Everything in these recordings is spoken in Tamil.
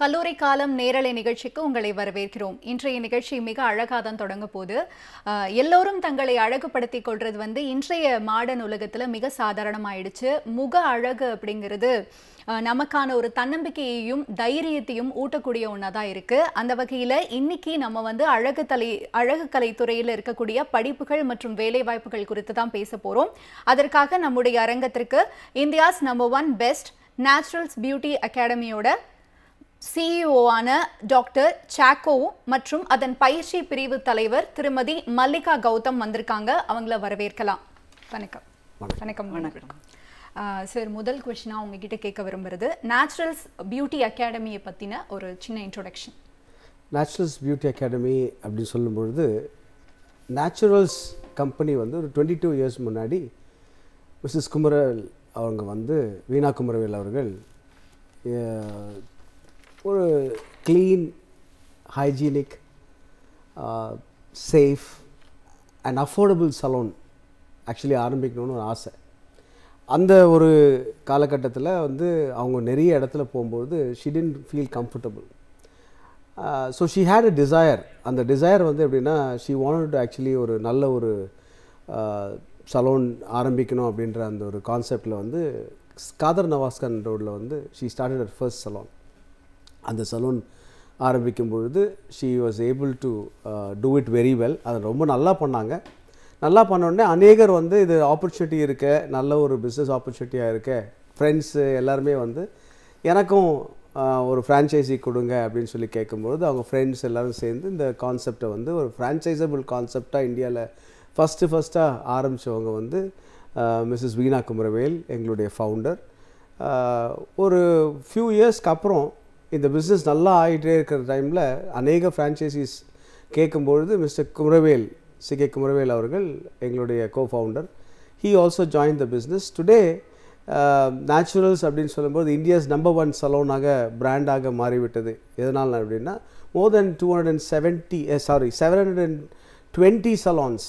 கல்லூரி காலம் நேரலை நிகழ்ச்சிக்கு உங்களை வரவேற்கிறோம். இன்றைய நிகழ்ச்சி மிக அழகாக தான் தொடங்க போது. எல்லோரும் தங்களை அழகுபடுத்திக் கொள்வது வந்து இன்றைய மாடர்ன் உலகத்தில் மிக சாதாரணமாயிடுச்சு. முக அழகு அப்படிங்கிறது நமக்கான ஒரு தன்னம்பிக்கையையும் தைரியத்தையும் ஊட்டக்கூடிய ஒன்றா தான் இருக்குது. அந்த வகையில் இன்னைக்கு நம்ம வந்து அழகுக்கலைத்துறையில் இருக்கக்கூடிய படிப்புகள் மற்றும் வேலைவாய்ப்புகள் குறித்து தான் பேச போகிறோம். அதற்காக நம்முடைய அரங்கத்திற்கு இந்தியாஸ் #1 பெஸ்ட் நேச்சுரல்ஸ் பியூட்டி அகாடமியோட சிஇஓவான டாக்டர் சாக்கோ மற்றும் அதன் பயிற்சி பிரிவு தலைவர் திருமதி மல்லிகா கௌதம் வந்திருக்காங்க. அவங்கள வரவேற்கலாம். வணக்கம். வணக்கம். வணக்கம் சார். முதல் கொஸ்டினாக உங்ககிட்ட கேட்க விரும்புகிறது, நேச்சுரல்ஸ் பியூட்டி அகாடமியை பற்றின ஒரு சின்ன இன்ட்ரொடக்ஷன். நேச்சுரல்ஸ் பியூட்டி அகாடமி அப்படின்னு சொல்லும்பொழுது, நேச்சுரல்ஸ் கம்பெனி வந்து ஒரு 22 years முன்னாடி மிஸ்ஸஸ் குமரவேல் அவங்க வந்து, வீணா குமரவேல் அவர்கள், ஒரு clean, hygienic, safe and affordable salon actually ஆரம்பிக்கணும்னு ஒரு ஆசை. அந்த ஒரு காலகட்டத்தில் வந்து அவங்க நிறைய இடத்துல போகும்போது she didn't feel comfortable. So she had a desire. அந்த டிசையர் வந்து எப்படின்னா, ஷி வாண்டட் டு ஆக்சுவலி ஒரு நல்ல ஒரு சலூன் ஆரம்பிக்கணும் அப்படின்ற அந்த ஒரு கான்செப்டில் வந்து காதர் நவாஸ்கான் ரோடில் வந்து she started her first salon. அந்த சலூன் ஆரம்பிக்கும் பொழுது she was able to do it very well. அதை ரொம்ப நல்லா பண்ணாங்க. நல்லா பண்ணோடனே அநேகர் வந்து இது ஆப்பர்ச்சுனிட்டி இருக்க, நல்ல ஒரு பிஸ்னஸ் ஆப்பர்ச்சுனிட்டியாக இருக்க, ஃப்ரெண்ட்ஸு எல்லாருமே வந்து எனக்கும் ஒரு ஃப்ரான்ச்சைஸி கொடுங்க அப்படின்னு சொல்லி கேட்கும்பொழுது அவங்க ஃப்ரெண்ட்ஸ் எல்லோரும் சேர்ந்து இந்த கான்செப்டை வந்து ஒரு ஃப்ரான்ச்சைசபிள் கான்செப்டாக இந்தியாவில் ஃபஸ்ட்டாக ஆரம்பித்தவங்க வந்து மிஸ்ஸஸ் வீணா குமரவேல், எங்களுடைய ஃபவுண்டர். ஒரு ஃபியூ இயர்ஸ்க்கு அப்புறம் இந்த பிஸ்னஸ் நல்லா ஆகிட்டே இருக்கிற டைமில் அநேக ஃப்ரான்ச்சைஸிஸ் கேட்கும்பொழுது மிஸ்டர் குமரவேல், சி.கே. குமரவேல் அவர்கள், எங்களுடைய cofounder, he also join the business. Today Naturals அப்படின்னு சொல்லும்போது இந்தியாஸ் #1 சலூனாக, பிராண்டாக மாறிவிட்டது. எதனால் அப்படின்னா, more than 720 salons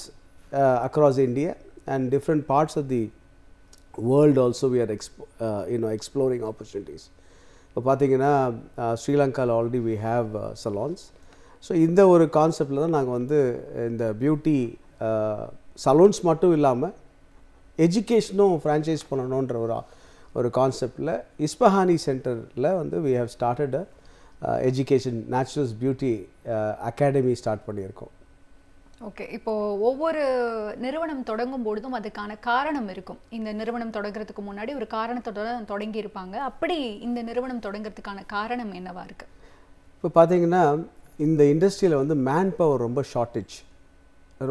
across India and different parts of the world also we are exploring opportunities. இப்போ பார்த்தீங்கன்னா ஸ்ரீலங்காவில் already we have salons. So இந்த ஒரு கான்செப்டில் தான் நாங்கள் வந்து இந்த பியூட்டி சலூன்ஸ் மட்டும் இல்லாமல் எஜுகேஷனும் ஃப்ரான்ச்சைஸ் பண்ணணுன்ற ஒரு கான்செப்டில் இஸ்பஹானி சென்டரில் வந்து we have started education Naturals beauty academy start பண்ணியிருக்கோம். ஓகே. இப்போது ஒவ்வொரு நிறுவனம் தொடங்கும் பொழுதும் அதுக்கான காரணம் இருக்கும். இந்த நிறுவனம் தொடங்குறதுக்கு முன்னாடி ஒரு காரணத்தோட தொடங்கியிருப்பாங்க. அப்படி இந்த நிறுவனம் தொடங்குறதுக்கான காரணம் என்னவா இருக்குது? இப்போ பார்த்தீங்கன்னா இந்த இண்டஸ்ட்ரியில் வந்து மேன் பவர்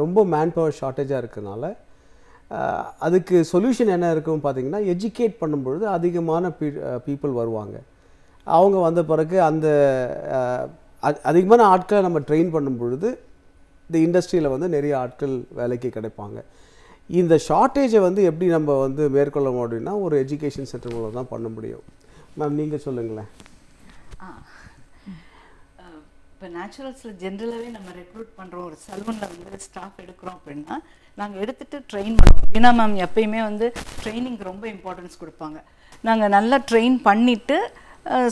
ரொம்ப மேன் பவர் ஷார்ட்டேஜாக இருக்கிறதுனால அதுக்கு சொல்யூஷன் என்ன இருக்குன்னு பார்த்தீங்கன்னா, எஜுகேட் பண்ணும்பொழுது அதிகமான பீப்புள் வருவாங்க. அவங்க வந்த பிறகு அந்த அதிகமான ஆட்களை நம்ம ட்ரெயின் பண்ணும் பொழுது இந்த இண்டஸ்ட்ரியில் வந்து நிறைய ஆட்கள் வேலைக்கு கிடைப்பாங்க. இந்த ஷார்ட்டேஜை வந்து எப்படி நம்ம வந்து மேற்கொள்ள முடியும்னா, ஒரு எஜுகேஷன் சென்டர் மூலம் தான் பண்ண முடியும். மேம், நீங்கள் சொல்லுங்களேன். இப்போ நேச்சுரல்ஸில் ஜென்ரலாகவே நம்ம ரெக்ரூட் பண்ணுறோம். ஒரு சலூனில் வந்து ஸ்டாஃப் எடுக்கிறோம் அப்படின்னா நாங்கள் எடுத்துகிட்டு ட்ரெயின் பண்ணுவோம். வீணா மேம் எப்பயுமே வந்து ட்ரைனிங் ரொம்ப இம்பார்ட்டன்ஸ் கொடுப்பாங்க. நாங்கள் நல்லா ட்ரெயின் பண்ணிவிட்டு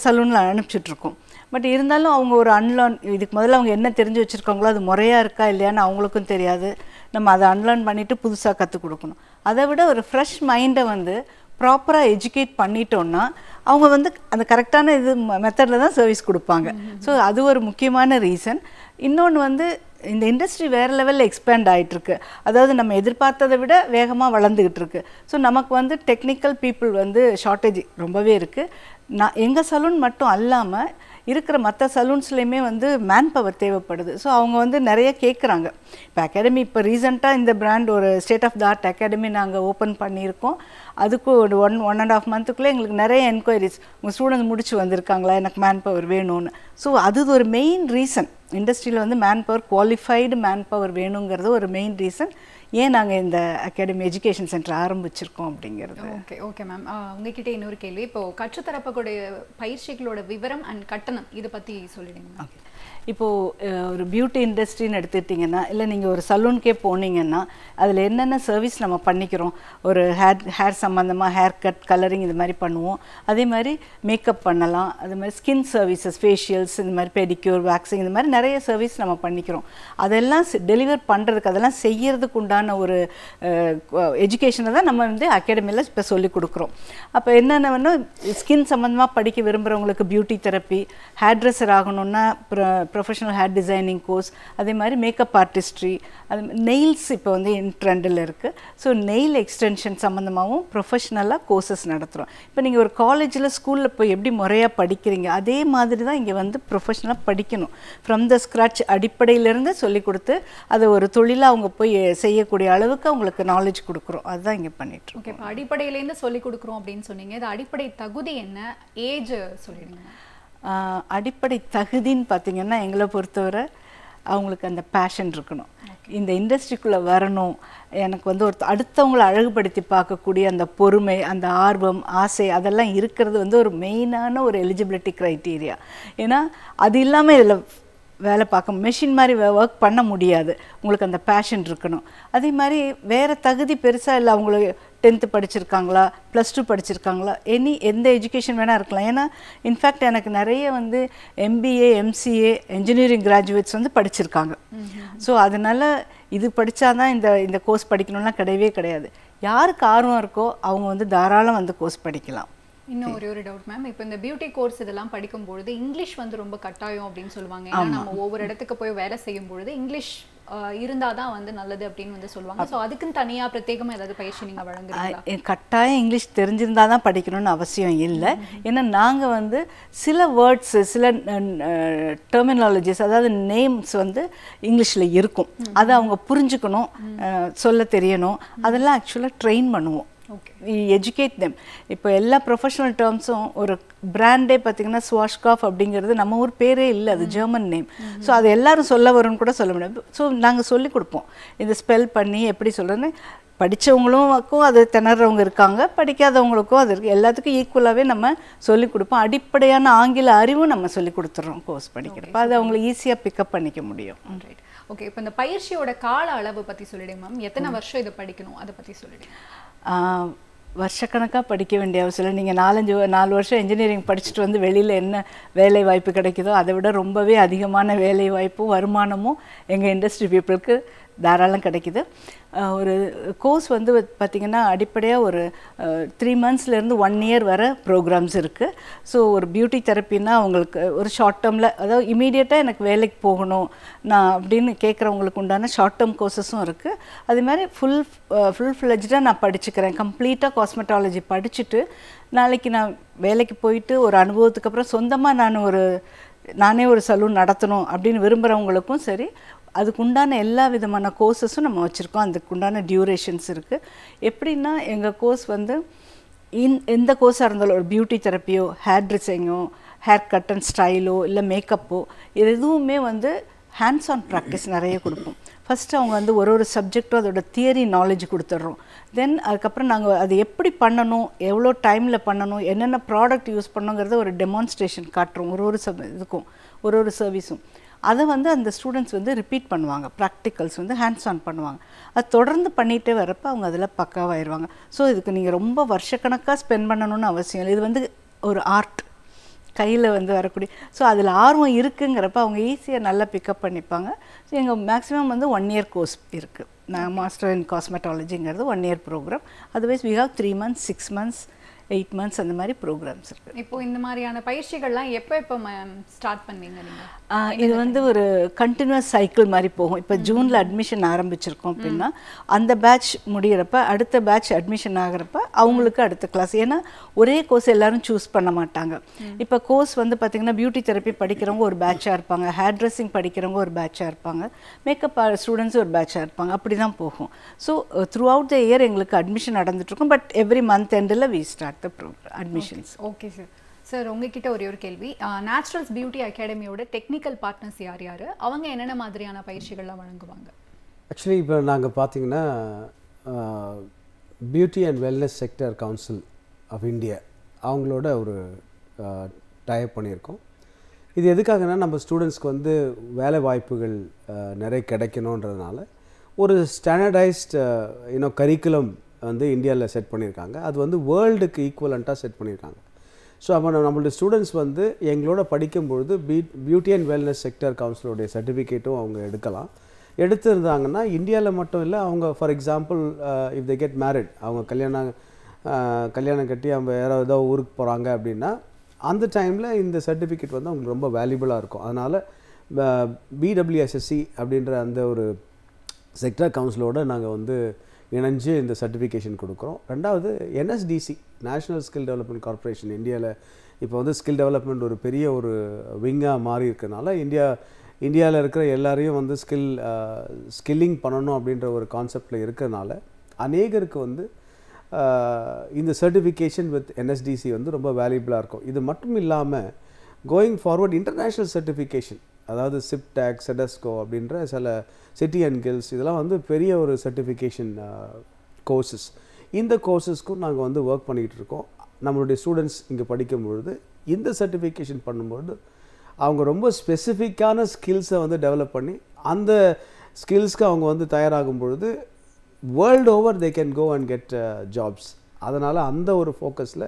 சலூனில் அனுப்பிச்சிட்ருக்கோம். பட் இருந்தாலும் அவங்க ஒரு அன்லேர்ன், இதுக்கு முதல்ல அவங்க என்ன தெரிஞ்சு வச்சுருக்காங்களோ அது முறையாக இருக்கா இல்லையான்னு அவங்களுக்கும் தெரியாது. நம்ம அதை அன்லேர்ன் பண்ணிவிட்டு புதுசாக கற்றுக் கொடுக்கணும். அதை விட ஒரு ஃப்ரெஷ் மைண்டை வந்து ப்ராப்பராக எஜுகேட் பண்ணிட்டோன்னா அவங்க வந்து அந்த கரெக்டான இது மெத்தடில் தான் சர்வீஸ் கொடுப்பாங்க. ஸோ அது ஒரு முக்கியமான ரீசன். இன்னொன்று வந்து இந்த இண்டஸ்ட்ரி வேறு லெவலில் எக்ஸ்பேண்ட் ஆகிட்டுருக்கு. அதாவது நம்ம எதிர்பார்த்ததை விட வேகமாக வளர்ந்துக்கிட்டு இருக்கு. ஸோ நமக்கு வந்து டெக்னிக்கல் பீப்புள் வந்து ஷார்ட்டேஜ் ரொம்பவே இருக்குது. எங்கள் சலூன் மட்டும் அல்லாமல் இருக்கிற மற்ற சலூன்ஸ்லேயுமே வந்து மேன் பவர் தேவைப்படுது. ஸோ அவங்க வந்து நிறைய கேட்குறாங்க. இப்போ அகாடமி இப்போ ரீசெண்டாக இந்த பிராண்ட் ஒரு state of the art academy நாங்கள் ஓப்பன் பண்ணியிருக்கோம். அதுக்கு ஒரு ஒன் அண்ட் ஆஃப் மந்த்துக்குள்ளே எங்களுக்கு நிறைய என்கொயரிஸ், உங்கள் ஸ்டூடெண்ட்ஸ் முடிச்சு வந்திருக்காங்களா, எனக்கு மேன் பவர் வேணும்னு. ஸோ அது ஒரு மெயின் ரீசன். இண்டஸ்ட்ரியில் வந்து man power, qualified man power வேணுங்கிறது ஒரு மெயின் ரீசன் ஏன் நாங்கள் இந்த அகாடமி எஜுகேஷன் சென்டர் ஆரம்பிச்சிருக்கோம் அப்படிங்கிறது. ஓகே. ஓகே மேம், உங்ககிட்ட இன்னொரு கேள்வி. இப்போது கற்றுத்தரப்பக்கூடிய பயிற்சிகளோட விவரம் அண்ட் கட்டணம், இதை பற்றி சொல்லிடுங்க. ஓகே. இப்போ ஒரு பியூட்டி இண்டஸ்ட்ரின்னு எடுத்துக்கிட்டிங்கன்னா, இல்லை நீங்கள் ஒரு சலூனுக்கே போனீங்கன்னா அதில் என்னென்ன சர்வீஸ் நம்ம பண்ணிக்கிறோம், ஒரு ஹேர் சம்மந்தமாக ஹேர் கட், கலரிங் இது மாதிரி பண்ணுவோம். அதே மாதிரி மேக்கப் பண்ணலாம், அது மாதிரி ஸ்கின் சர்வீசஸ், ஃபேஷியல்ஸ், இந்த மாதிரி பெடிக்யூர், வேக்சிங், இந்த மாதிரி நிறைய சர்வீஸ் நம்ம பண்ணிக்கிறோம். அதெல்லாம் டெலிவர் பண்ணுறதுக்கு, அதெல்லாம் செய்கிறதுக்கு உண்டான ஒரு எஜுகேஷனை தான் நம்ம வந்து அகாடமியில் இப்போ சொல்லிக் கொடுக்குறோம். அப்போ என்னென்னவென்னா, ஸ்கின் சம்மந்தமாக படிக்க விரும்புகிறவங்களுக்கு பியூட்டி தெரப்பி, ஹேர் ட்ரெஸ்ஸர் ஆகணுன்னா ப்ரொஃபஷனல் ஹேர் டிசைனிங் கோர்ஸ், அதே மாதிரி மேக்கப் ஆர்டிஸ்ட்ரி, அது நெயில்ஸ் இப்போ வந்து ட்ரெண்டில் இருக்குது. ஸோ நெயில் எக்ஸ்டென்ஷன் சம்மந்தமாகவும் ப்ரொஃபஷ்னலாக கோர்சஸ் நடத்துகிறோம். இப்போ நீங்கள் ஒரு காலேஜில், ஸ்கூலில் இப்போ எப்படி முறையாக படிக்கிறீங்க, அதே மாதிரி தான் இங்கே வந்து ப்ரொஃபஷ்னலாக படிக்கணும். ஃப்ரம் த ஸ்க்ராட்ச் அடிப்படையிலேருந்து சொல்லிக் கொடுத்து அதை ஒரு தொழிலாக அவங்க போய் செய்யக்கூடிய அளவுக்கு அவங்களுக்கு நாலேஜ் கொடுக்குறோம். அதுதான் இங்கே பண்ணிட்டுருக்கோம். ஓகே, இப்போ அடிப்படையிலேருந்து சொல்லிக் கொடுக்குறோம் அப்படின்னு சொன்னீங்க. இது அடிப்படை தகுதி என்ன, ஏஜ் சொல்லிடுங்க. அடிப்படை தகுதின்னு பார்த்திங்கன்னா, எங்களை பொறுத்தவரை அவங்களுக்கு அந்த பேஷன் இருக்கணும், இந்த இண்டஸ்ட்ரிக்குள்ளே வரணும், எனக்கு வந்து ஒரு அடுத்தவங்களை அழகுபடுத்தி பார்க்கக்கூடிய அந்த பொறுமை, அந்த ஆர்வம், ஆசை, அதெல்லாம் இருக்கிறது வந்து ஒரு மெயினான ஒரு எலிஜிபிலிட்டி க்ரைட்டீரியா. ஏன்னா அது இல்லாமல் இதில் வேலை பார்க்க, மெஷின் மாதிரி ஒர்க் பண்ண முடியாது. உங்களுக்கு அந்த பேஷன் இருக்கணும். அதே மாதிரி வேறு தகுதி பெருசாக இல்லை. அவங்களுக்கு 10th படிச்சிருக்காங்களா, +2 படிச்சிருக்காங்களா, எந்த எஜுகேஷன் வேணால் இருக்கலாம். ஏன்னா இன்ஃபேக்ட் எனக்கு நிறைய வந்து MBA, MCA, என்ஜினியரிங் கிராஜுவேட்ஸ் வந்து படிச்சிருக்காங்க. ஸோ அதனால் இது படித்தாதான் இந்த கோர்ஸ் படிக்கணும்லாம் கிடையவே கிடையாது. யாருக்கு ஆர்வம் இருக்கோ அவங்க வந்து தாராளம் வந்து கோர்ஸ் படிக்கலாம். இன்னும் ஒரு டவுட் மேம், இப்போ இந்த பியூட்டி கோர்ஸ் இதெல்லாம் படிக்கும்பொழுது இங்கிலீஷ் வந்து ரொம்ப கட்டாயம் அப்படின்னு சொல்லுவாங்க. ஏன்னா நம்ம ஒவ்வொரு இடத்துக்கு போய் வேலை செய்யும் பொழுது இங்கிலீஷ் இருந்தால் தான் வந்து நல்லது அப்படின்னு வந்து சொல்லுவாங்க. ஸோ அதுக்குன்னு தனியாக பிரத்யேகமாக ஏதாவது பயிற்சி நீங்கள் வழங்குறீங்களா? கட்டாயம் இங்கிலீஷ் தெரிஞ்சிருந்தால் தான் படிக்கணும்னு அவசியம் இல்லை. ஏன்னா நாங்கள் வந்து சில வேர்ட்ஸு, சில டெர்மினாலஜிஸ், அதாவது நேம்ஸ் வந்து இங்கிலீஷில் இருக்கும். அதை அவங்க புரிஞ்சுக்கணும், சொல்ல தெரியணும். அதெல்லாம் ஆக்சுவலாக ட்ரெயின் பண்ணுவோம். Okay, educate them. இப்போ எல்லா ப்ரொஃபஷனல் டேர்ம்ஸும், ஒரு பிராண்டே பார்த்திங்கன்னா ஸ்வாஷ்காஃப் அப்படிங்கிறது நம்ம ஊர் பேரே இல்லை, அது ஜெர்மன் நேம். ஸோ அது எல்லோரும் சொல்ல வரும்னு கூட சொல்ல முடியாது. ஸோ நாங்கள் சொல்லிக் கொடுப்போம், இதை ஸ்பெல் பண்ணி எப்படி சொல்கிறதுன்னு. படித்தவங்களுக்கும் அது திணறவங்க இருக்காங்க, படிக்காதவங்களுக்கும் அது இருக்குது. எல்லாத்துக்கும் ஈக்குவலாகவே நம்ம சொல்லிக் கொடுப்போம். அடிப்படையான ஆங்கில அறிவும் நம்ம சொல்லிக் கொடுத்துட்றோம் கோர்ஸ் படிக்கிறப்ப. அது அவங்களை ஈஸியாக பிக்கப் பண்ணிக்க முடியும். Right, okay. இப்போ இந்த பயிற்சியோட கால அளவு பற்றி சொல்லிவிடுங்க மேம். எத்தனை வருஷம் இதை படிக்கணும் அதை பற்றி சொல்லிவிடுங்க. வருஷக்கணக்காக படிக்க வேண்டிய அவசியம் இல்லை. நீங்கள் 4 வருஷம் இன்ஜினியரிங் படிச்சுட்டு வந்து வெளியில் என்ன வேலை வாய்ப்பு கிடைக்குதோ அதை விட ரொம்பவே அதிகமான வேலை வாய்ப்பும் வருமானமும் எங்கள் இண்டஸ்ட்ரி பீப்புளுக்கு தாராளம் கிடைக்குது. ஒரு கோர்ஸ் வந்து பார்த்திங்கன்னா அடிப்படையாக ஒரு 3 மந்த்ஸ்லேருந்து 1 year வர ப்ரோக்ராம்ஸ் இருக்குது. ஸோ ஒரு பியூட்டி தெரப்பின்னா அவங்களுக்கு ஒரு ஷார்ட் டேர்மில், அதாவது இமீடியட்டாக எனக்கு வேலைக்கு போகணும் நான் அப்படின்னு கேட்குறவங்களுக்கு உண்டான ஷார்ட் டேர்ம் கோர்ஸஸும் இருக்குது. அதேமாதிரி ஃபுல் ஃப்ளெஜ்டாக நான் படிச்சுக்கிறேன், கம்ப்ளீட்டாக காஸ்மெட்டாலஜி படிச்சுட்டு நாளைக்கு நான் வேலைக்கு போயிட்டு ஒரு அனுபவத்துக்கு அப்புறம் சொந்தமாக நானே ஒரு சலூன் நடத்தணும் அப்படின்னு விரும்புகிறவங்களுக்கும் சரி, அதுக்குண்டான எல்லா விதமான கோர்ஸஸும் நம்ம வச்சுருக்கோம். அதுக்குண்டான டியூரேஷன்ஸ் இருக்குது. எப்படின்னா எங்கள் கோர்ஸ் வந்து எந்த கோர்ஸாக இருந்தாலும், ஒரு பியூட்டி தெரப்பியோ, ஹேர் ட்ரெஸ்ஸிங்கோ, ஹேர் கட் அண்ட் ஸ்டைலோ, இல்லை மேக்கப்போ, இது எதுவுமே வந்து ஹேண்ட்ஸ் ஆன் ப்ராக்டிஸ் நிறைய கொடுப்போம். ஃபஸ்ட்டு அவங்க வந்து ஒரு சப்ஜெக்டும் அதோட தியரி நாலேஜ் கொடுத்துட்றோம். தென் அதுக்கப்புறம் நாங்கள் அது எப்படி பண்ணணும், எவ்வளோ டைமில் பண்ணணும், என்னென்ன ப்ராடக்ட் யூஸ் பண்ணணுங்கிறத ஒரு டெமான்ஸ்ட்ரேஷன் காட்டுறோம். இதுக்கும் ஒரு சர்வீஸும் அதை வந்து அந்த ஸ்டூடெண்ட்ஸ் வந்து ரிப்பீட் பண்ணுவாங்க. ப்ராக்டிக்கல்ஸ் வந்து ஹேண்ட்ஸ் ஆன் பண்ணுவாங்க. அது தொடர்ந்து பண்ணிகிட்டே வரப்போ அவங்க அதில் பக்காவாயிடுவாங்க. ஸோ இதுக்கு நீங்கள் ரொம்ப வருஷக்கணக்காக ஸ்பெண்ட் பண்ணணும்னு அவசியம் இல்லை. இது வந்து ஒரு ஆர்ட், கையில் வந்து வரக்கூடிய. ஸோ அதில் ஆர்வம் இருக்குங்கிறப்ப அவங்க ஈஸியாக நல்லா பிக்கப் பண்ணிப்பாங்க. ஸோ எங்கள் மேக்ஸிமம் வந்து 1 year கோர்ஸ் இருக்குது. நான் மாஸ்டர் இன் காஸ்மெட்டாலஜிங்கிறது 1 year program. Otherwise we have 3 months, 6 months, 8 months, அந்த மாதிரி ப்ரோக்ராம்ஸ் இருக்குது. இப்போ இந்த மாதிரியான பயிற்சிகள்லாம் எப்போ ஸ்டார்ட் பண்ணுவீங்க நீங்கள்? இது வந்து ஒரு கண்டினியூஸ் சைக்கிள் மாதிரி போகும். இப்போ ஜூனில் அட்மிஷன் ஆரம்பிச்சிருக்கோம் அப்படின்னா, அந்த பேட்ச் முடிகிறப்ப அடுத்த பேட்ச் அட்மிஷன் ஆகிறப்ப அவங்களுக்கு அடுத்த கிளாஸ். ஏன்னா ஒரே கோர்ஸ் எல்லோரும் சூஸ் பண்ண மாட்டாங்க. இப்போ கோர்ஸ் வந்து பார்த்திங்கன்னா, பியூட்டி தெரப்பி படிக்கிறவங்க ஒரு பேட்சாக இருப்பாங்க, ஹேர் ட்ரெஸ்ஸிங் படிக்கிறவங்க ஒரு பேட்சாக இருப்பாங்க, மேக்கப் ஸ்டூடெண்ட்ஸ் ஒரு பேட்சாக இருப்பாங்க. அப்படி தான் போகும். So through out the year எங்களுக்கு அட்மிஷன் நடந்துகிட்ருக்கும். பட் எவ்ரி மந்த் எண்டில் we start admissions. Okay sir. Sir உங்ககிட்ட ஒரு கேள்வி. நேச்சுரல்ஸ் பியூட்டி அகாடமியோட டெக்னிக்கல் பார்ட்னர்ஸ் யார் யார், அவங்க என்னென்ன மாதிரியான பயிற்சிகள்லாம் வழங்குவாங்க? ஆக்சுவலி இப்போ நாங்கள் பார்த்தீங்கன்னா beauty and wellness sector council of India அவங்களோட ஒரு டைப் பண்ணியிருக்கோம். இது எதுக்காகனா நம்ம ஸ்டூடெண்ட்ஸ்க்கு வந்து வேலை வாய்ப்புகள் நிறைய கிடைக்கணுன்றதுனால ஒரு ஸ்டாண்டர்டைஸ்டு கரிக்குலம் வந்து இந்தியாவில் செட் பண்ணியிருக்காங்க. அது வந்து வேர்ல்டுக்கு ஈக்குவலண்ட்டாக செட் பண்ணியிருக்காங்க. ஸோ அப்போ நம்மளுடைய ஸ்டூடெண்ட்ஸ் வந்து எங்களோட படிக்கும்பொழுது பியூட்டி அண்ட் வெல்னஸ் செக்டர் கவுன்சிலோடைய சர்டிஃபிகேட்டும் அவங்க எடுக்கலாம். எடுத்துருந்தாங்கன்னா இந்தியாவில் மட்டும் இல்லை, அவங்க for example if they get married, அவங்க கல்யாணம் கட்டி அவங்க யாராவது ஏதாவது ஊருக்கு போகிறாங்க அப்படின்னா அந்த டைமில் இந்த சர்டிஃபிகேட் வந்து அவங்களுக்கு ரொம்ப வேல்யூபிளாக இருக்கும். அதனால் பிடபிள்யூஎஸ்எஸ்சி அப்படின்ற அந்த ஒரு செக்டர் கவுன்சிலோடு நாங்கள் வந்து இணைஞ்சு இந்த சர்டிஃபிகேஷன் கொடுக்குறோம். ரெண்டாவது NSDC, national skill development corporation, இந்தியாவில் இப்போ வந்து ஸ்கில் டெவலப்மெண்ட் ஒரு பெரிய ஒரு விங்காக மாறி இருக்கிறதுனால இந்தியாவில் இருக்கிற எல்லாரையும் வந்து ஸ்கில்லிங் பண்ணணும் அப்படின்ற ஒரு கான்செப்டில் இருக்கிறதுனால அநேகருக்கு வந்து இந்த சர்டிஃபிகேஷன் வித் NSDC வந்து ரொம்ப வேல்யூபிளாக இருக்கும். இது மட்டும் இல்லாமல் கோயிங் ஃபார்வர்ட் இன்டர்நேஷ்னல் சர்டிஃபிகேஷன், அதாவது சிப்டாக், செடஸ்கோ அப்படின்ற சில சிட்டி அண்ட் கில்ஸ், இதெல்லாம் வந்து பெரிய ஒரு சர்டிஃபிகேஷன் கோர்ஸஸ். இந்த கோர்ஸஸ்க்கும் நாங்கள் வந்து ஒர்க் பண்ணிக்கிட்டு இருக்கோம். நம்மளுடைய ஸ்டூடெண்ட்ஸ் இங்கே படிக்கும்பொழுது இந்த சர்டிஃபிகேஷன் பண்ணும்பொழுது அவங்க ரொம்ப ஸ்பெசிஃபிக்கான ஸ்கில்ஸை வந்து டெவலப் பண்ணி அந்த ஸ்கில்ஸ்க்கு அவங்க வந்து தயாராகும் பொழுது world over they can go and get jobs. அதனால் அந்த ஒரு ஃபோக்கஸில்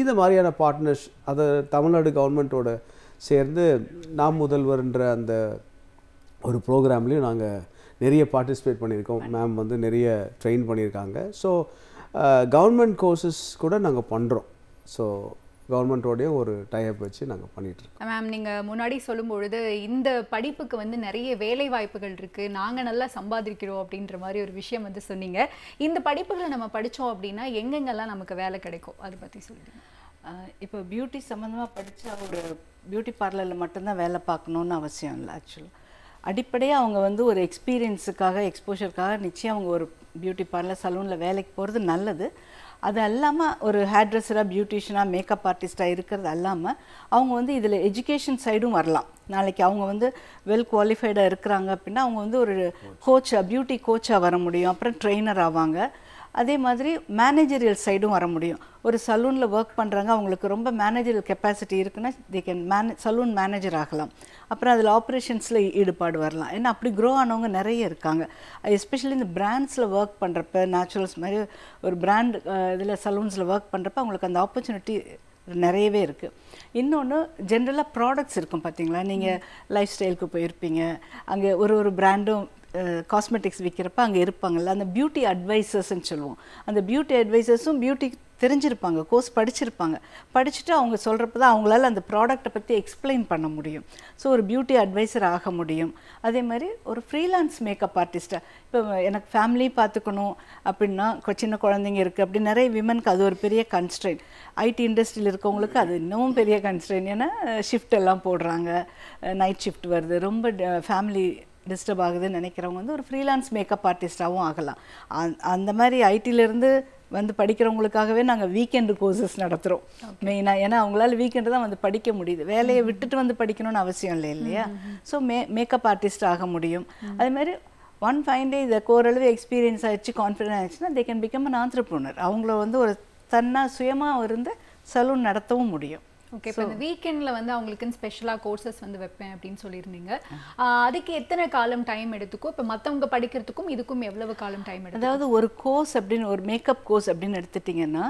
இது மாதிரியான பார்ட்னர்ஸ், அதை தமிழ்நாடு கவர்மெண்ட்டோட சேர்ந்து நாம் முதல்வர்ன்ற அந்த ஒரு ப்ரோக்ராம்லேயும் நாங்கள் நிறைய பார்ட்டிசிபேட் பண்ணியிருக்கோம். மேம் வந்து நிறைய ட்ரெயின் பண்ணியிருக்காங்க. ஸோ கவர்மெண்ட் கோர்ஸஸ் கூட நாங்கள் பண்ணுறோம். ஸோ கவர்மெண்ட்டோடைய ஒரு டைப் வச்சு நாங்கள் பண்ணிகிட்ருக்கோம். மேம், நீங்கள் முன்னாடி சொல்லும்பொழுது இந்த படிப்புக்கு வந்து நிறைய வேலை வாய்ப்புகள் இருக்குது, நாங்கள் நல்லா சம்பாதிக்கிறோம் அப்படின்ற மாதிரி ஒரு விஷயம் வந்து சொன்னீங்க. இந்த படிப்புகளை நம்ம படித்தோம் அப்படின்னா எங்கெங்கெல்லாம் நமக்கு வேலை கிடைக்கும் அதை பற்றி சொல்லுங்க. இப்போ பியூட்டி சம்மந்தமாக படித்தா ஒரு பியூட்டி பார்லரில் மட்டும்தான் வேலை பார்க்கணுன்னு அவசியம் இல்லை. ஆக்சுவலாக அடிப்படையாக அவங்க வந்து ஒரு எக்ஸ்பீரியன்ஸுக்காக, எக்ஸ்போஷருக்காக நிச்சயம் அவங்க ஒரு பியூட்டி பார்லர், சலூனில் வேலைக்கு போகிறது நல்லது. அது அல்லாமல் ஒரு ஹேர் ட்ரெஸ்ஸராக, பியூட்டிஷியனாக, மேக்கப் ஆர்டிஸ்ட்டாக இருக்கிறது அல்லாமல் அவங்க வந்து இதில் எஜுகேஷன் சைடும் வரலாம். நாளைக்கு அவங்க வந்து வெல் குவாலிஃபைடாக இருக்கிறாங்க அப்படின்னா அவங்க வந்து ஒரு கோச்சாக, பியூட்டி கோச்சாக வர முடியும். அப்புறம் ட்ரெயினர் ஆவாங்க. அதே மாதிரி மேனேஜரியல் சைடும் வர முடியும். ஒரு சலூனில் ஒர்க் பண்ணுறாங்க, அவங்களுக்கு ரொம்ப மேனேஜரியல் கெப்பாசிட்டி இருக்குன்னா தே கேன் சலூன் மேனேஜர் ஆகலாம். அப்புறம் அதில் ஆப்ரேஷன்ஸில் ஈடுபாடு வரலாம். ஏன்னா அப்படி க்ரோ ஆனவங்க நிறைய இருக்காங்க. எஸ்பெஷலி இந்த பிராண்ட்ஸில் ஒர்க் பண்ணுறப்ப, நேச்சுரல்ஸ் மாதிரி ஒரு பிராண்ட் இதில் சலூன்ஸில் ஒர்க் பண்ணுறப்ப அவங்களுக்கு அந்த ஆப்பர்ச்சுனிட்டி நிறையவே இருக்குது. இன்னொன்று ஜென்ரலாக ப்ராடக்ட்ஸ் இருக்கும் பார்த்தீங்களா. நீங்கள் லைஃப் ஸ்டைலுக்கு போயிருப்பீங்க, அங்கே ஒரு பிராண்டும் காஸ்மெட்டிக்ஸ் விற்கிறப்ப அங்கே இருப்பாங்கள்ல, அந்த பியூட்டி அட்வைசர்ஸ்ன்னு சொல்லுவோம். அந்த பியூட்டி அட்வைசர்ஸும் பியூட்டி தெரிஞ்சிருப்பாங்க, கோர்ஸ் படிச்சிருப்பாங்க. படிச்சுட்டு அவங்க சொல்கிறப்ப தான் அவங்களால அந்த ப்ராடக்ட்டை பற்றி எக்ஸ்பிளைன் பண்ண முடியும். ஸோ ஒரு பியூட்டி அட்வைசர் ஆக முடியும். அதே மாதிரி ஒரு ஃப்ரீலான்ஸ் மேக்கப் ஆர்டிஸ்ட்டாக, இப்போ எனக்கு ஃபேமிலி பார்த்துக்கணும் அப்படின்னா சின்ன குழந்தைங்க இருக்குது அப்படி நிறைய விமனுக்கு அது ஒரு பெரிய கன்ஸ்ட்ரெயின். ஐடி இண்டஸ்ட்ரியில் இருக்கவங்களுக்கு அது இன்னமும் பெரிய கன்ஸ்ட்ரெயின். ஏன்னா ஷிஃப்ட் எல்லாம் போடுறாங்க, நைட் ஷிஃப்ட் வருது, ரொம்ப ஃபேமிலி டிஸ்டர்ப் ஆகுதுன்னு நினைக்கிறவங்க வந்து ஒரு ஃப்ரீலான்ஸ் மேக்கப் ஆர்டிஸ்ட்டாகவும் ஆகலாம். அந்த மாதிரி ஐடியிலேருந்து வந்து படிக்கிறவங்களுக்காகவே நாங்கள் வீக்கெண்டு கோர்சஸ் நடத்துகிறோம் மெயினாக. ஏன்னா அவங்களால வீக்கெண்டு தான் வந்து படிக்க முடியுது, வேலையை விட்டுட்டு வந்து படிக்கணும்னு அவசியம் இல்லை இல்லையா. ஸோ மேக்கப் ஆர்டிஸ்ட் ஆக முடியும். அதேமாதிரி ஒன் ஃபைன் டே இதை ஓரளவு எக்ஸ்பீரியன்ஸ் ஆகிடுச்சு, கான்ஃபிடென்ட் ஆகிடுச்சுன்னா they can become an entrepreneur. அவங்கள வந்து ஒரு தன்னாக சுயமாக இருந்து சலூன் நடத்தவும் முடியும். ஓகே, இப்போ இந்த வீக்கெண்டில் வந்து அவங்களுக்குன்னு ஸ்பெஷலாக கோர்சஸ் வந்து வைப்பேன் அப்படின்னு சொல்லியிருந்தீங்க. அதுக்கு எத்தனை காலம் டைம் எடுத்துக்கும்? இப்போ மற்றவங்க படிக்கிறதுக்கும் இதுக்கும் எவ்வளவு காலம் டைம் எடுக்கும்? அதாவது ஒரு கோர்ஸ் அப்படின்னு, ஒரு மேக்கப் கோர்ஸ் அப்படின்னு எடுத்துட்டிங்கன்னா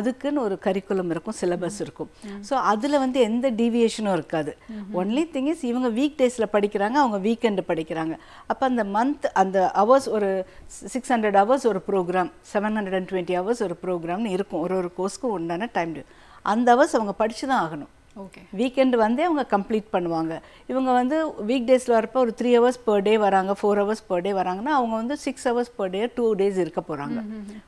அதுக்குன்னு ஒரு கரிக்குலம் இருக்கும், சிலபஸ் இருக்கும். ஸோ அதில் வந்து எந்த டீவியேஷனும் இருக்காது. ஒன்லி திங் இஸ் இவங்க வீக் டேஸில் படிக்கிறாங்க, அவங்க வீக்கெண்டு படிக்கிறாங்க. அப்போ அந்த மந்த், அந்த ஹவர்ஸ் ஒரு 600 ஹவர்ஸ் ஒரு ப்ரோக்ராம், 720 ஹவர்ஸ் ஒரு ப்ரோக்ராம்னு இருக்கும். ஒரு கோர்ஸ்க்கு உண்டான டைம் அந்த அவர்ஸ் அவங்க படித்து தான் ஆகணும். ஓகே, வீக்கெண்டு வந்து அவங்க கம்ப்ளீட் பண்ணுவாங்க. இவங்க வந்து வீக் டேஸில் வரப்போ ஒரு 3 ஹவர்ஸ் பர் டே வராங்க, 4 ஹவர்ஸ் பர் டே வராங்கன்னா அவங்க வந்து 6 ஹவர்ஸ் பர் டே 2 டேஸ் இருக்க போகிறாங்க,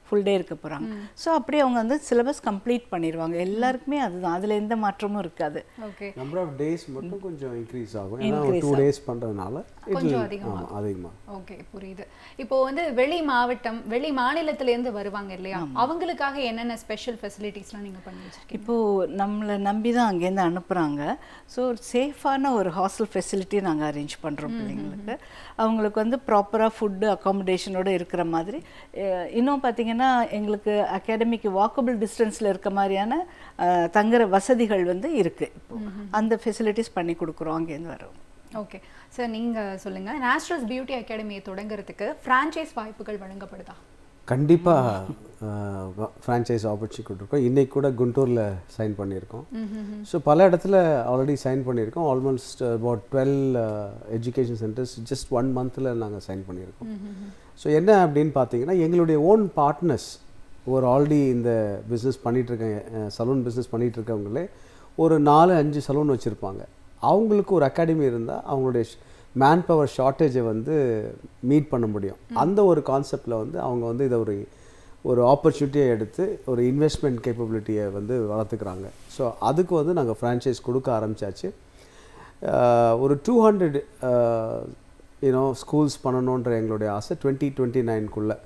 ஃபுல் டே இருக்க போகிறாங்க. ஸோ அப்படியே அவங்க வந்து சிலபஸ் கம்ப்ளீட் பண்ணிடுவாங்க. எல்லாருக்குமே அதுதான், அதில் எந்த மாற்றமும் இருக்காது. ஓகே, நம்பர் ஆஃப் டேஸ் மட்டும் கொஞ்சம் இன்க்ரீஸ் ஆகும். ஏன்னா 2 டேஸ் பண்ணுறதுனால கொஞ்சம் அதிகமாக. ஓகே, புரியுது. இப்போது வந்து வெளி மாவட்டம், வெளி மாநிலத்திலேருந்து வருவாங்க இல்லையா, அவங்களுக்காக என்னென்ன ஸ்பெஷல் ஃபெசிலிட்டிஸ்லாம் நீங்கள் பண்ணி வச்சுருக்கீங்க? இப்போது நம்மளை நம்பி தான் அங்கேருந்து இங்கேருந்து அனுப்புகிறாங்க. ஸோ சேஃபான ஒரு ஹாஸ்டல் ஃபெசிலிட்டி நாங்கள் அரேஞ்ச் பண்ணுறோம் பிள்ளைங்களுக்கு. அவங்களுக்கு வந்து ப்ராப்பராக ஃபுட்டு அக்காமடேஷனோடு இருக்கிற மாதிரி, இன்னும் பார்த்திங்கன்னா எங்களுக்கு அகாடமிக்கு வாக்கபிள் டிஸ்டன்ஸில் இருக்க மாதிரியான தங்குற வசதிகள் வந்து இருக்குது. இப்போது அந்த ஃபெசிலிட்டிஸ் பண்ணி கொடுக்குறோம் அங்கேருந்து வரோம். ஓகே சார், நீங்கள் சொல்லுங்கள், நேச்சுரல்ஸ் பியூட்டி அகாடமியை தொடங்குறதுக்கு ஃப்ரான்ச்சைஸ் வாய்ப்புகள் வழங்கப்படுதா? கண்டிப்பாக ஃப்ரான்ச்சைஸ் ஆப்பர்ச்சுனிட்டி கொடுத்துருக்கோம். இன்றைக்கி கூட குண்டூரில் சைன் பண்ணியிருக்கோம். ஸோ பல இடத்துல ஆல்ரெடி சைன் பண்ணியிருக்கோம். Almost about 12 education centres just 1 மந்தில் நாங்கள் சைன் பண்ணியிருக்கோம். ஸோ என்ன அப்படின்னு பார்த்தீங்கன்னா, எங்களுடைய ஓன் பார்ட்னர்ஸ் ஒரு ஆல்ரெடி இந்த பிஸ்னஸ் பண்ணிகிட்ருக்க சலூன் பிஸ்னஸ் பண்ணிகிட்ருக்கவங்களே ஒரு 4-5 சலூன் வச்சுருப்பாங்க. அவங்களுக்கு ஒரு அகாடமி இருந்தால் அவங்களுடைய மேன் பவர் ஷார்ட்டேஜை வந்து மீட் பண்ண முடியும். அந்த ஒரு கான்செப்டில் வந்து அவங்க வந்து இதை ஒரு ஆப்பர்ச்சுனிட்டியை எடுத்து ஒரு இன்வெஸ்ட்மெண்ட் கேப்பபிலிட்டியை வந்து வளர்த்துக்கிறாங்க. ஸோ அதுக்கு வந்து நாங்கள் ஃப்ரான்ச்சைஸ் கொடுக்க ஆரம்பித்தாச்சு. ஒரு 200 ஸ்கூல்ஸ் பண்ணணுன்ற எங்களுடைய ஆசை 2029க்குள்ளே.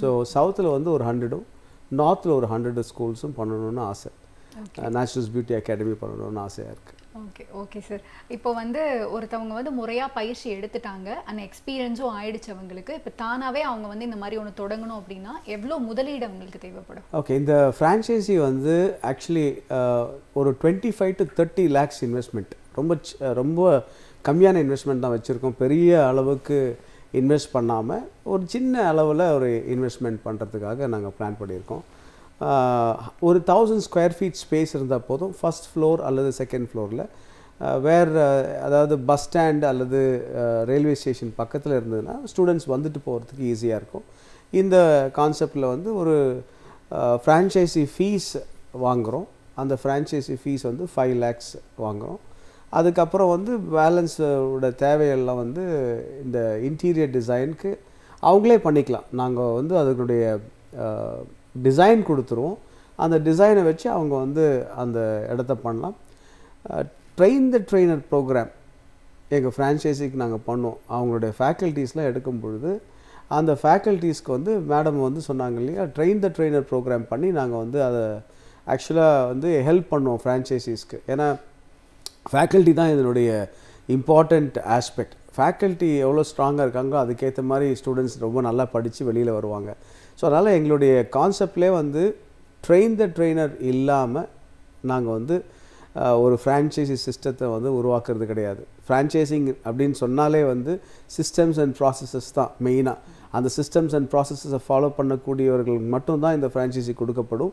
ஸோ சவுத்தில் வந்து ஒரு 100ம் நார்த்தில் ஒரு 100 ஸ்கூல்ஸும் பண்ணணும்னு ஆசை. நேச்சுரல்ஸ் பியூட்டி அகாடமி பண்ணணும்னு ஆசையாக இருக்குது. ஓகே ஓகே சார், இப்போ வந்து ஒருத்தவங்க வந்து முறையாக பயிற்சி எடுத்துட்டாங்க, அந்த எக்ஸ்பீரியன்ஸும் ஆயிடுச்சு அவங்களுக்கு, இப்போ தானாகவே அவங்க வந்து இந்த மாதிரி ஒன்று தொடங்கணும் அப்படின்னா எவ்வளோ முதலீடு அவங்களுக்கு தேவைப்படும்? ஓகே, இந்த ஃப்ரான்ச்சைஸி வந்து ஆக்சுவலி ஒரு 25 to 30 lakhs இன்வெஸ்ட்மெண்ட், ரொம்ப கம்மியான இன்வெஸ்ட்மெண்ட் தான் வச்சுருக்கோம். பெரிய அளவுக்கு இன்வெஸ்ட் பண்ணாமல் ஒரு சின்ன அளவில் ஒரு இன்வெஸ்ட்மெண்ட் பண்ணுறதுக்காக நாங்கள் பிளான் பண்ணியிருக்கோம். ஒரு 1000 square feet ஸ்பேஸ் இருந்தால் போதும். ஃபஸ்ட் ஃப்ளோர் அல்லது செகண்ட் ஃப்ளோரில் வேறு, அதாவது பஸ் ஸ்டாண்ட் அல்லது ரயில்வே ஸ்டேஷன் பக்கத்தில் இருந்ததுன்னா ஸ்டூடெண்ட்ஸ் வந்துட்டு போகிறதுக்கு ஈஸியாக இருக்கும். இந்த கான்செப்டில் வந்து ஒரு ஃப்ரான்ச்சைஸி ஃபீஸ் வாங்குகிறோம். அந்த ஃப்ரான்ச்சைஸி ஃபீஸ் வந்து 5 lakhs வாங்குகிறோம். அதுக்கப்புறம் வந்து பேலன்ஸோட தேவையெல்லாம் வந்து இந்த இன்டீரியர் டிசைனுக்கு அவங்களே பண்ணிக்கலாம். நாங்கள் வந்து அதனுடைய டிசைன் கொடுத்துருவோம். அந்த டிசைனை வச்சு அவங்க வந்து அந்த இடத்த பண்ணலாம். ட்ரெயின் த ட்ரெயினர் ப்ரோக்ராம் எங்கள் ஃப்ரான்ச்சைஸிக்கு நாங்கள் பண்ணோம். அவங்களுடைய ஃபேக்கல்ட்டிஸ்லாம் எடுக்கும் பொழுது அந்த ஃபேக்கல்ட்டிஸ்க்கு வந்து மேடம் வந்து சொன்னாங்க இல்லையா, ட்ரெயின் த ட்ரெயினர் ப்ரோக்ராம் பண்ணி நாங்கள் வந்து அதை ஆக்சுவலாக வந்து ஹெல்ப் பண்ணுவோம் ஃப்ரான்ச்சைஸிஸ்க்கு. ஏன்னா ஃபேக்கல்ட்டி தான் இதனுடைய இம்பார்ட்டண்ட் ஆஸ்பெக்ட். ஃபேக்கல்ட்டி எவ்வளோ ஸ்ட்ராங்காக இருக்காங்களோ அதுக்கேற்ற மாதிரி ஸ்டூடெண்ட்ஸ் ரொம்ப நல்லா படித்து வெளியில் வருவாங்க. ஸோ அதனால் எங்களுடைய கான்செப்ட்லேயே வந்து ட்ரெயின் த ட்ரெயினர் இல்லாமல் நாங்கள் வந்து ஒரு ஃப்ரான்ச்சைஸி சிஸ்டத்தை வந்து உருவாக்குறது கிடையாது. ஃப்ரான்ச்சைஸிங் அப்படின்னு சொன்னாலே வந்து சிஸ்டம்ஸ் அண்ட் ப்ராசஸஸ் தான் மெயினாக. அந்த சிஸ்டம்ஸ் அண்ட் ப்ராசஸஸை ஃபாலோ பண்ணக்கூடியவர்களுக்கு மட்டும்தான் இந்த ஃப்ரான்ச்சைஸி கொடுக்கப்படும்.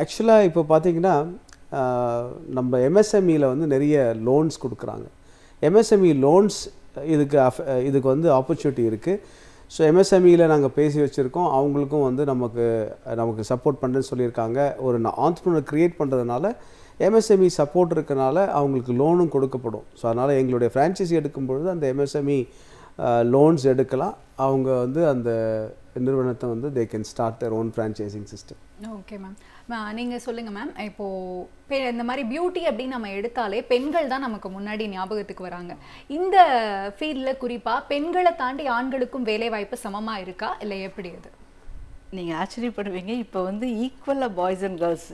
ஆக்சுவலாக இப்போ பார்த்திங்கன்னா நம்ம எம்எஸ்எம்இயில் வந்து நிறைய லோன்ஸ் கொடுக்குறாங்க. எம்எஸ்எம்இ லோன்ஸ் இதுக்கு வந்து ஆப்பர்ச்சுனிட்டி இருக்குது. ஸோ எம்எஸ்எம்இயில் நாங்கள் பேசி வச்சுருக்கோம். அவங்களுக்கும் வந்து நமக்கு சப்போர்ட் பண்ணுறேன்னு சொல்லியிருக்காங்க. ஒரு ஆண்டர்ப்ரனர் க்ரியேட் பண்ணுறதுனால எம்எஸ்எம்இ சப்போர்ட் இருக்கனால அவங்களுக்கு லோனும் கொடுக்கப்படும். ஸோ அதனால் எங்களுடைய ஃப்ரான்ச்சைஸி எடுக்கும்பொழுது அந்த எம்எஸ்எம்இ லோன்ஸ் எடுக்கலாம். அவங்க வந்து அந்த நிறுவனத்தை வந்து they can start their own franchising system. Okay ma'am, நீங்கள் சொல்லுங்கள் மேம், இப்போது இந்த மாதிரி பியூட்டி அப்படின்னு நம்ம எடுத்தாலே பெண்கள் தான் நமக்கு முன்னாடி ஞாபகத்துக்கு வராங்க. இந்த ஃபீல்டில் குறிப்பாக பெண்களை தாண்டி ஆண்களுக்கும் வேலைவாய்ப்பு சமமாக இருக்கா, இல்லை எப்படி அது? நீங்கள் ஆச்சரியப்படுவீங்க, இப்போ வந்து ஈக்குவலாக பாய்ஸ் அண்ட் கேர்ள்ஸ்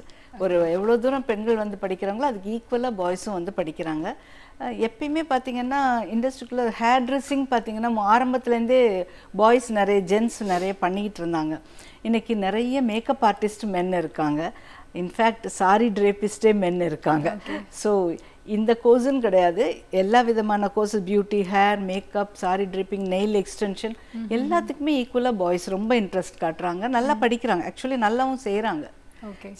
எவ்வளோ தூரம் பெண்கள் வந்து படிக்கிறாங்களோ அதுக்கு ஈக்குவலாக பாய்ஸும் வந்து படிக்கிறாங்க. எப்பயுமே பார்த்திங்கன்னா இண்டஸ்ட்ரிக்குள்ளே ஹேர் ட்ரெஸ்ஸிங் பார்த்திங்கன்னா ஆரம்பத்துலேருந்தே பாய்ஸ் நிறைய ஜென்ஸ் நிறைய பண்ணிக்கிட்டு இருந்தாங்க. இன்றைக்கி நிறைய மேக்கப் ஆர்டிஸ்ட் மென் இருக்காங்க. இன்ஃபேக்ட் சாரி ட்ரேபிஸ்டே மென் இருக்காங்க. ஸோ இந்த கோர்ஸுன்னு கிடையாது, எல்லா விதமான courses beauty, hair, makeup, sari draping, nail extension எல்லாத்துக்குமே ஈக்குவலாக பாய்ஸ் ரொம்ப இன்ட்ரெஸ்ட் காட்டுறாங்க. நல்லா படிக்கிறாங்க, ஆக்சுவலி நல்லாவும் செய்கிறாங்க.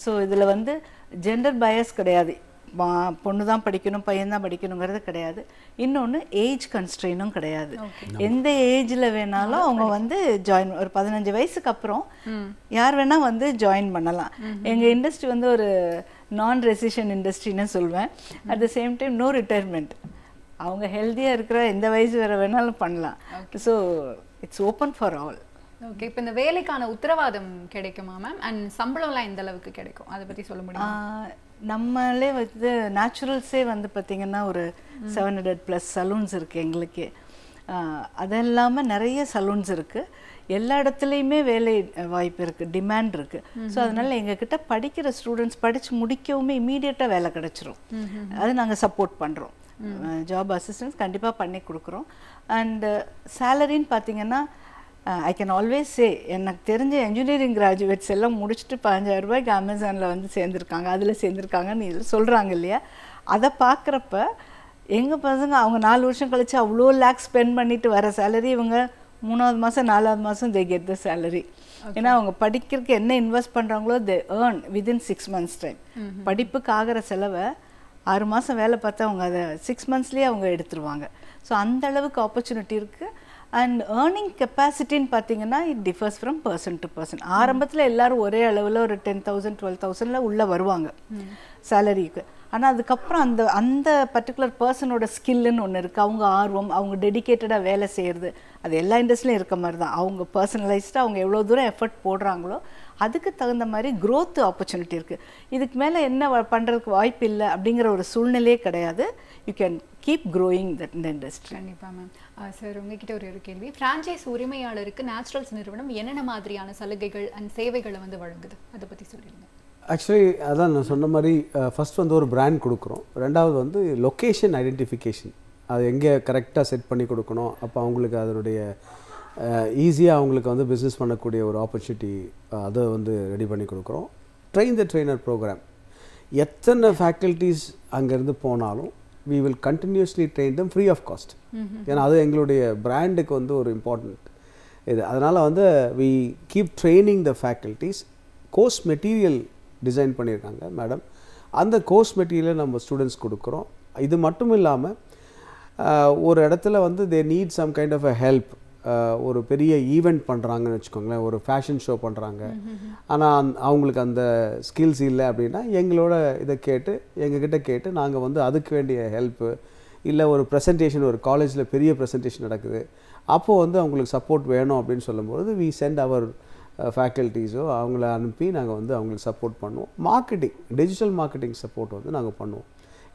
ஸோ இதில் வந்து ஜெண்டர் பயஸ் கிடையாது. பொண்ணு தான் படிக்கணும் பையன்தான் படிக்கணுங்கிறது கிடையாது. இன்னொன்று ஏஜ் கன்ஸ்ட்ரெயினும் கிடையாது. எந்த ஏஜில் வேணாலும் அவங்க வந்து ஜாயின், ஒரு 15 வயசுக்கு அப்புறம் யார் வேணால் வந்து ஜாயின் பண்ணலாம். எங்கள் இண்டஸ்ட்ரி வந்து ஒரு நான் ரெசிஷன் இண்டஸ்ட்ரின்னு சொல்வேன். At the same time no retirement. அவங்க ஹெல்த்தியாக இருக்கிற எந்த வயசு வேறு வேணாலும் பண்ணலாம். So it's open for all. Okay, இப்போ இந்த வேலைக்கான உத்தரவாதம் கிடைக்குமா மேம், அண்ட் சம்பளம்லாம் எந்த அளவுக்கு கிடைக்கும், அதை பற்றி சொல்ல முடியுமா? நம்மளே வந்து நேச்சுரல்ஸே வந்து பார்த்திங்கன்னா ஒரு 700+ சலூன்ஸ் இருக்குது எங்களுக்கு. அது இல்லாமல் நிறைய சலூன்ஸ் இருக்குது, எல்லா இடத்துலையுமே வேலை வாய்ப்பு இருக்குது, டிமாண்ட் இருக்குது. ஸோ அதனால் எங்ககிட்ட படிக்கிற ஸ்டூடெண்ட்ஸ் படித்து முடிக்கவுமே இமீடியட்டாக வேலை கிடச்சிரும். அது நாங்கள் சப்போர்ட் பண்ணுறோம், ஜாப் அசிஸ்டன்ஸ் கண்டிப்பாக பண்ணி கொடுக்குறோம். அண்டு சேலரின்னு பார்த்தீங்கன்னா ஐ கேன் ஆல்வேஸ் சே, எனக்கு தெரிஞ்ச என்ஜினியரிங் கிராஜுவேட்ஸ் எல்லாம் முடிச்சுட்டு 15,000 ரூபாய்க்கு அமேசானில் வந்து சேர்ந்துருக்காங்க, அதில் சேர்ந்துருக்காங்கன்னு சொல்கிறாங்க இல்லையா. அதை பார்க்குறப்ப எங்கள் பசங்க அவங்க 4 வருஷம் கழித்து அவ்வளோ லேக்ஸ் ஸ்பெண்ட் பண்ணிவிட்டு வர சேலரி இவங்க 3ஆவது மாதம் 4ஆவது மாதம் தே கெட் த சேலரி. ஏன்னா அவங்க படிக்கிறதுக்கு என்ன இன்வெஸ்ட் பண்ணுறாங்களோ they earn within 6 months time. படிப்புக்கு ஆகிற செலவை 6 மாதம் வேலை பார்த்தா அவங்க அதை 6 monthsலேயே அவங்க எடுத்துருவாங்க. ஸோ அந்தளவுக்கு ஆப்பர்ச்சுனிட்டி இருக்குது. அண்ட் ஏர்னிங் கெப்பாசிட்டின்னு பார்த்தீங்கன்னா it differs from person to person. ஆரம்பத்தில் எல்லோரும் ஒரே அளவில் ஒரு 10,000-12,000 உள்ளே வருவாங்க சேலரிக்கு. ஆனால் அதுக்கப்புறம் அந்த அந்த பர்டிகுலர் பர்சனோட ஸ்கில்லுன்னு ஒன்று இருக்குது, அவங்க ஆர்வம், அவங்க டெடிக்கேட்டடாக வேலை செய்கிறது, அது எல்லா இண்டஸ்ட்ரியிலும் இருக்க மாதிரி தான். அவங்க பர்சனலைஸ்டாக அவங்க எவ்வளோ தூரம் எஃபர்ட் போடுறாங்களோ அதுக்கு தகுந்த மாதிரி க்ரோத் ஆப்பர்ச்சுனிட்டி இருக்குது. இதுக்கு மேலே என்ன பண்ணுறதுக்கு வாய்ப்பு இல்லை அப்படிங்கிற ஒரு சூழ்நிலையே கிடையாது. You can keep growing that இந்த இண்டஸ்ட்ரி. கண்டிப்பாக மேம். சார், உங்ககிட்ட ஒரு கேள்வி. ஃப்ரான்ச்சைஸ் உரிமையாளருக்கு நேச்சுரல்ஸ் நிறுவனம் என்னென்ன மாதிரியான சலுகைகள் அண்ட் சேவைகளை வந்து வழங்குது, அதை பற்றி சொல்லிடுங்க. ஆக்சுவலி அதான் நான் சொன்ன மாதிரி, ஃபஸ்ட் வந்து ஒரு பிராண்ட் கொடுக்குறோம். ரெண்டாவது வந்து லொக்கேஷன் ஐடென்டிஃபிகேஷன், அது எங்கே கரெக்டாக செட் பண்ணி கொடுக்கணும். அப்போ அவங்களுக்கு அதனுடைய ஈஸியாக அவங்களுக்கு வந்து பிஸ்னஸ் பண்ணக்கூடிய ஒரு ஆப்பர்ச்சுனிட்டி அதை வந்து ரெடி பண்ணி கொடுக்குறோம். ட்ரெயின் த ட்ரெயினர் ப்ரோக்ராம், எத்தனை ஃபேக்கல்ட்டிஸ் அங்கேருந்து போனாலும் we will continuously train them free of cost. ஏன்னா அது எங்களுடைய பிராண்டுக்கு வந்து ஒரு இம்பார்ட்டண்ட் இது. அதனால் வந்து we keep training the faculties. Course material design பண்ணியிருக்காங்க மேடம், அந்த கோர்ஸ் மெட்டீரியலை நம்ம ஸ்டூடெண்ட்ஸ் கொடுக்குறோம். இது மட்டும் இல்லாமல் ஒரு இடத்துல வந்து they need some kind of a help. ஒரு பெரிய ஈவெண்ட் பண்ணுறாங்கன்னு வச்சுக்கோங்களேன், ஒரு ஃபேஷன் ஷோ பண்ணுறாங்க, ஆனால் அவங்களுக்கு அந்த ஸ்கில்ஸ் இல்லை அப்படின்னா எங்களோட இதை கேட்டு எங்ககிட்ட கேட்டு நாங்கள் வந்து அதுக்கு வேண்டிய ஹெல்ப்பு. இல்லை ஒரு ப்ரெசன்டேஷன், ஒரு காலேஜில் பெரிய ப்ரெசன்டேஷன் நடக்குது, அப்போது வந்து அவங்களுக்கு சப்போர்ட் வேணும் அப்படின்னு சொல்லும்போது வி சென்ட் அவர் ஃபேக்கல்ட்டிஸோ அவங்கள அனுப்பி நாங்கள் வந்து அவங்களுக்கு சப்போர்ட் பண்ணுவோம். மார்க்கெட்டிங், டிஜிட்டல் மார்க்கெட்டிங் சப்போர்ட் வந்து நாங்கள் பண்ணுவோம்.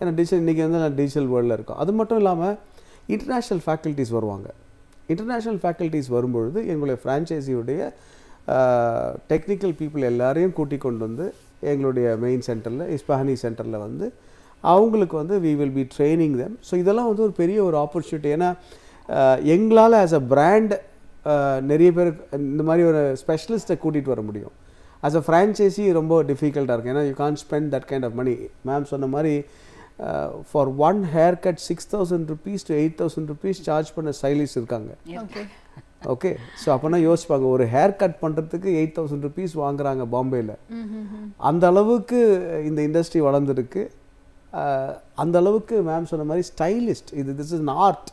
ஏன்னா டிஜிட்டல் இன்றைக்கி வந்து நான் டிஜிட்டல் வேர்ல்டில் இருக்கோம். அது மட்டும் இல்லாமல் இன்டர்நேஷ்னல் ஃபேக்கல்ட்டிஸ் வருவாங்க. இன்டர்நேஷ்னல் ஃபேக்கல்ட்டிஸ் வரும்பொழுது எங்களுடைய ஃப்ரான்ச்சைஸியுடைய டெக்னிக்கல் பீப்புள் எல்லாரையும் கூட்டிக் கொண்டு வந்து எங்களுடைய மெயின் சென்டரில், இஸ்பாஹானி சென்டரில் வந்து அவங்களுக்கு வந்து we will be training them. So இதெல்லாம் வந்து ஒரு பெரிய ஒரு ஆப்பர்ச்சுனிட்டி. ஏன்னா எங்களால் ஆஸ் அ பிராண்ட் நிறைய பேர் இந்த மாதிரி ஒரு ஸ்பெஷலிஸ்ட்டை கூட்டிகிட்டு வர முடியும். ஆஸ் அ ஃப்ரான்ச்சைஸி ரொம்ப டிஃபிகல்ட்டாக இருக்கும். ஏன்னா you can't spend that kind of money. Ma'am சொன்ன மாதிரி for one hair cut 6,000 to 8,000 rupees charge பண்ண ஸ்டைலிஸ்ட் இருக்காங்க. ஓகே, ஸோ அப்போனா யோசிப்பாங்க, ஒரு ஹேர் கட் பண்ணுறதுக்கு 8,000 rupees வாங்குறாங்க பாம்பேயில். அந்த அளவுக்கு இந்த இண்டஸ்ட்ரி வளர்ந்துருக்கு. அந்த அளவுக்கு மேம் சொன்ன மாதிரி ஸ்டைலிஸ்ட் இது, this is an art.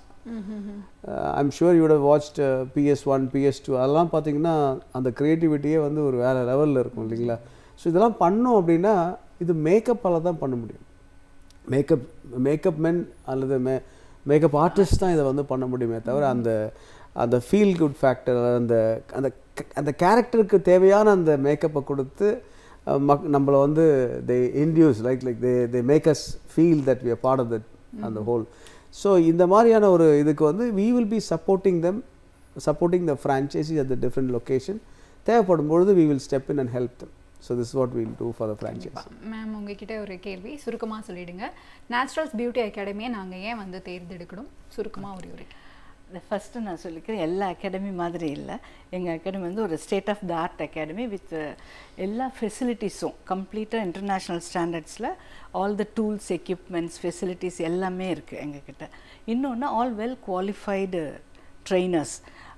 I'm sure you would have watched PS1, PS2. அதெல்லாம் பார்த்தீங்கன்னா அந்த க்ரியேட்டிவிட்டியே வந்து ஒரு வேறு லெவலில் இருக்கும் இல்லைங்களா. ஸோ இதெல்லாம் பண்ணோம் அப்படின்னா இது மேக்கப்பால் தான் பண்ண முடியும். மேக்கப் மென் அல்லது மேக்கப் ஆர்டிஸ்ட் தான் இதை வந்து பண்ண முடியுமே தவிர, அந்த அந்த ஃபீல் குட் ஃபேக்டர், அந்த அந்த அந்த கேரக்டருக்கு தேவையான அந்த மேக்கப்பை கொடுத்து நம்மளை வந்து they induce like they make us feel that we are part of that அந்த ஹோல். ஸோ இந்த மாதிரியான ஒரு இதுக்கு வந்து we will be supporting them, supporting the franchises at the different location. தேவைப்படும் பொழுது we will step in and help them. So this is what we will do for the franchise. Ma'am, உங்ககிட்ட ஒரு கேள்வி, சுருக்கமாக சொல்லிடுங்க. நேச்சுரல்ஸ் பியூட்டி அகாடமியை நாங்கள் ஏன் வந்து தேர்ந்தெடுக்கணும், சுருக்கமாக ஒரு ஃபஸ்ட்டு நான் சொல்லிக்கிறேன். எல்லா அகாடமி மாதிரி இல்லை, எங்கள் அகாடமி வந்து ஒரு state of the art academy with எல்லா ஃபெசிலிட்டிஸும் கம்ப்ளீட்டாக இன்டர்நேஷ்னல் ஸ்டாண்டர்ட்ஸில் all the tools, equipments, facilities எல்லாமே இருக்குது எங்ககிட்ட. இன்னொன்று ஆல் வெல் குவாலிஃபைடு ட்ரெயினர்ஸ்.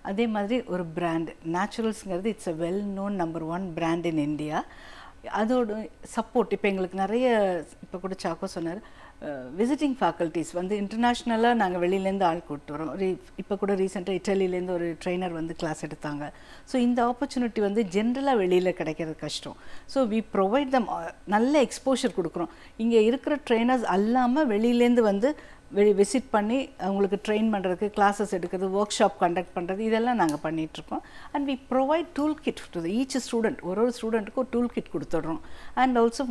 அதே மாதிரி ஒரு பிராண்ட் நேச்சுரல்ஸுங்கிறது it's a well known No. 1 brand in India. அதோட சப்போர்ட் இப்போ எங்களுக்கு நிறைய, இப்போ கூட சாக்கோ சொன்னார், விசிட்டிங் ஃபேக்கல்ட்டிஸ் வந்து இன்டர்நேஷ்னலாக நாங்கள் வெளியிலேருந்து ஆள் கூப்பிட்டு வரோம். இப்போ கூட ரீசெண்டாக இட்டலியிலேருந்து ஒரு ட்ரெயினர் வந்து கிளாஸ் எடுத்தாங்க. ஸோ இந்த ஆப்பர்ச்சுனிட்டி வந்து ஜென்ரலாக வெளியில் கிடைக்கிறது கஷ்டம். ஸோ வி ப்ரொவைட் தம், நல்ல எக்ஸ்போஷர் கொடுக்குறோம். இங்கே இருக்கிற ட்ரெயினர்ஸ் அல்லாமல் வெளியிலேருந்து வந்து விசிட் பண்ணி உங்களுக்கு ட்ரெயின் பண்ணுறதுக்கு கிளாஸஸ் எடுக்கிறது, ஒர்க் ஷாப் கண்டக்ட் பண்ணுறது, இதெல்லாம் நாங்கள் பண்ணிகிட்ருக்கோம். And we provide tool kit to each student, ஒரு ஒரு ஸ்டூடெண்ட்டுக்கு ஒரு டூல் கிட் கொடுத்துட்றோம். அண்ட் ஆல்சோ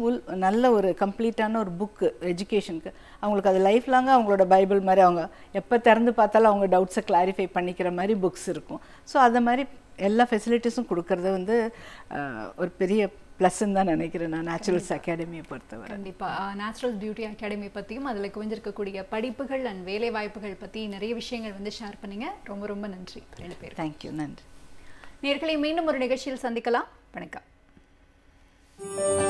நல்ல ஒரு கம்ப்ளீட்டான ஒரு புக்கு எஜுகேஷனுக்கு, அவங்களுக்கு அது லைஃப் லாங்காக அவங்களோட பைபிள் மாதிரி அவங்க எப்போ திறந்து பார்த்தாலும் அவங்க டவுட்ஸை கிளாரிஃபை பண்ணிக்கிற மாதிரி புக்ஸ் இருக்கும். ஸோ அதை மாதிரி எல்லா ஃபெசிலிட்டிஸும் கொடுக்கறது வந்து ஒரு பெரிய ப்ளஸ்ன்னு தான் நினைக்கிறேன் நான் நேச்சுரல்ஸ் அகாடமியை பொறுத்தவரை. கண்டிப்பாக நேச்சுரல் பியூட்டி அகாடமி பற்றியும் அதில் குவிஞ்சிருக்கக்கூடிய படிப்புகள் அண்ட் வேலை வாய்ப்புகள் பற்றி நிறைய விஷயங்கள் வந்து ஷேர் பண்ணிங்க. ரொம்ப ரொம்ப நன்றி ரெண்டு பேர். தேங்க்யூ. நன்றி. நேயர்களை, மீண்டும் ஒரு நிகழ்ச்சியில் சந்திக்கலாம். வணக்கம்.